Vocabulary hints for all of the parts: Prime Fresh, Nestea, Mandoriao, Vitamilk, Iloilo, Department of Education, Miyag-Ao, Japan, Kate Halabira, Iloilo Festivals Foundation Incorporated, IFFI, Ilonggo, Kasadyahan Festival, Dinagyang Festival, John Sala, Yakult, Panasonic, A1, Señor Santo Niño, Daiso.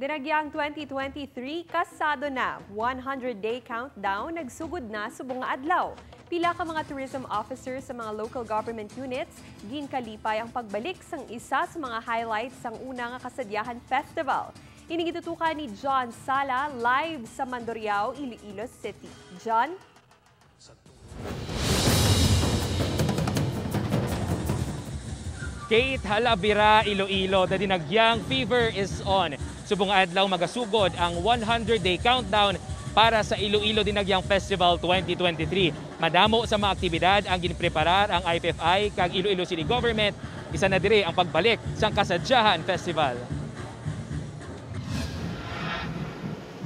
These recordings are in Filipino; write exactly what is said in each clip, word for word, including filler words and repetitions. Dinagyang twenty twenty-three, kasado na. one hundred day countdown, nagsugod na sa bunga adlaw. Pila ka mga tourism officers sa mga local government units, ginkalipay ang pagbalik sang isa sa mga highlights sang unang kasadyahan festival. Inigitutukan ni John Sala live sa Mandoriao, Iloilo City. John? Kate Halabira, Iloilo, the Dinagyang fever is on. Subong adlaw magasugod ang one hundred day countdown para sa Iloilo Dinagyang Festival twenty twenty-three. Madamo sa mga aktibidad ang ginpreparar ang I P F I kag Iloilo City Government. Isa na dire ang pagbalik sa Kasadyahan Festival.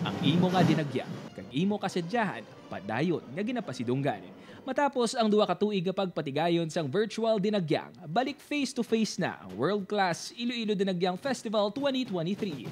Ang imo nga dinagyang kag imo kasadyahan padayon nga ginapasidunggan. Matapos ang duwa ka tuig nga pagpatigayon sang virtual dinagyang, balik face-to-face na ang world-class Iloilo Dinagyang Festival twenty twenty-three.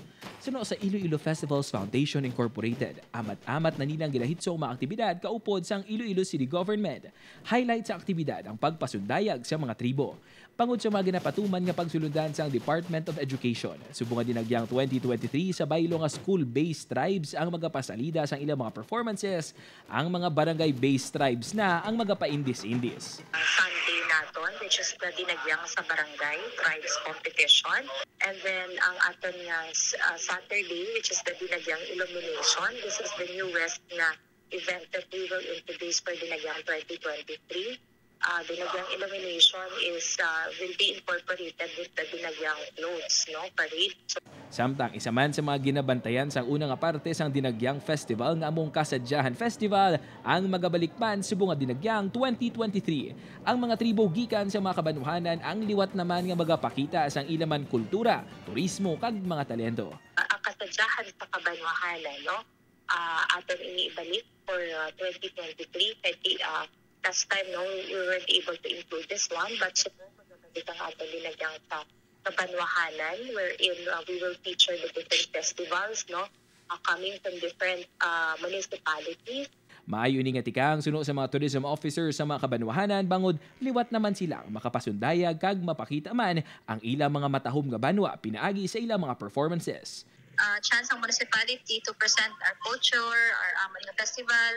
Suno sa Iloilo Festivals Foundation Incorporated, amat-amat na nilang ginahitsong mga aktibidad kaupod sang Iloilo City Government. Highlight sa aktibidad ang pagpasundayag sa mga tribo. Pangod sa mga ginapatuman nga pagsulundan sang Department of Education, subong nga dinagyang twenty twenty-three sa baylo nga school-based tribes ang magapasalida sang ilang mga performances, ang mga barangay-based tribes na ang magapaindis-indis. Ang Sunday naton, which is the dinagyang sa barangay tribes competition. And then ang aton nga uh, Saturday, which is the dinagyang illumination. This is the newest na event that we will introduce for dinagyang twenty twenty-three. Uh, dinagyang illumination is uh, will be incorporated with the dinagyang clothes, no? Parade. So, samtang isa man sa mga ginabantayan sang unang nga parte sang Dinagyang Festival nga among Kasadyahan Festival ang magabalikman subong nga Dinagyang twenty twenty-three. Ang mga tribo gikan sa mga kabanuhanan ang liwat naman nga magapakita sang ilaman kultura, turismo kag mga talento. Ang kasadyahan sa kabanuhanan, no? Uh, aton iniibalik for uh, twenty twenty-three kasi uh, last time no we weren't able to include this one but subong magabalik ang aton Dinagyang sa kabanwahanan wherein uh, we will feature the different festivals no uh, coming from different uh, municipalities. Maayo ni nga tikang suno sa mga tourism officers sa mga kabanwahanan bangod liwat naman silang makapasundayag kag mapakita man ang ilang mga matahom nga banwa pinaagi sa ilang mga performances. Uh, chance ang municipality to present our culture, our among um, festival,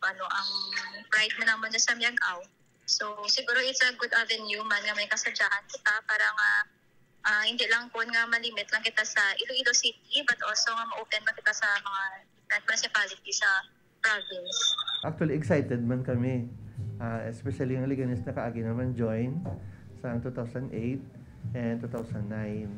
ano ang pride man naman sa Miyag-Ao. So siguro it's a good avenue man nga may kasadyahan kita para nga Uh, hindi lang po nga malimit lang kita sa Iloilo City but also nga ma-open man kita sa mga municipality sa province. Actually excited man kami, uh, especially yung Liganes na kaagi naman join sa two thousand eight and two thousand nine.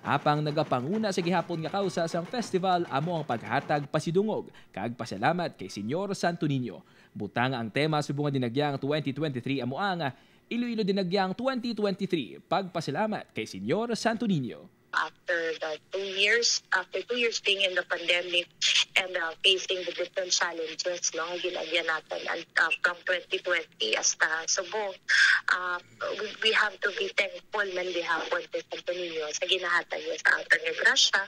Apang nagapanguna sa gihapon nga kausa sang festival amo ang paghatag pasidungog kag pasalamat kay Señor Santo Niño. Butang ang tema subong nga dinagyang twenty twenty-three amo ang Iloilo Dinagyang twenty twenty-three, pagpasalamat kay Señor Santo Niño. After the two years, after two years being in the pandemic and uh, facing the different challenges no, ginagyan natin and, uh, from twenty twenty hasta subong, uh, we, we have to be thankful man gihapon kay Santo Niño sa ginahatag niya sa atong grasya.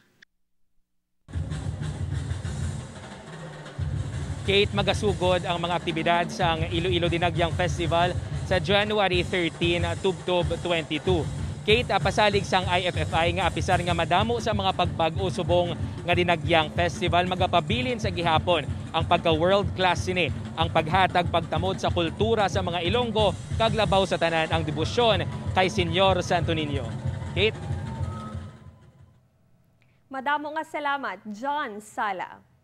Kate, magasugod ang mga aktibidad sa Iloilo Dinagyang Festival sa January thirteen, tubtob twenty-two. Kate, pasalig sang I F F I nga apisar nga madamo sa mga pagpag-o subong nga Dinagyang Festival magapabilin sa gihapon ang pagka-world-class sine, ang paghatag pagtamod sa kultura sa mga Ilonggo, kaglabaw sa tanan ang debosyon kay Señor Santo Niño. Kate? Madamo nga salamat, John Sala.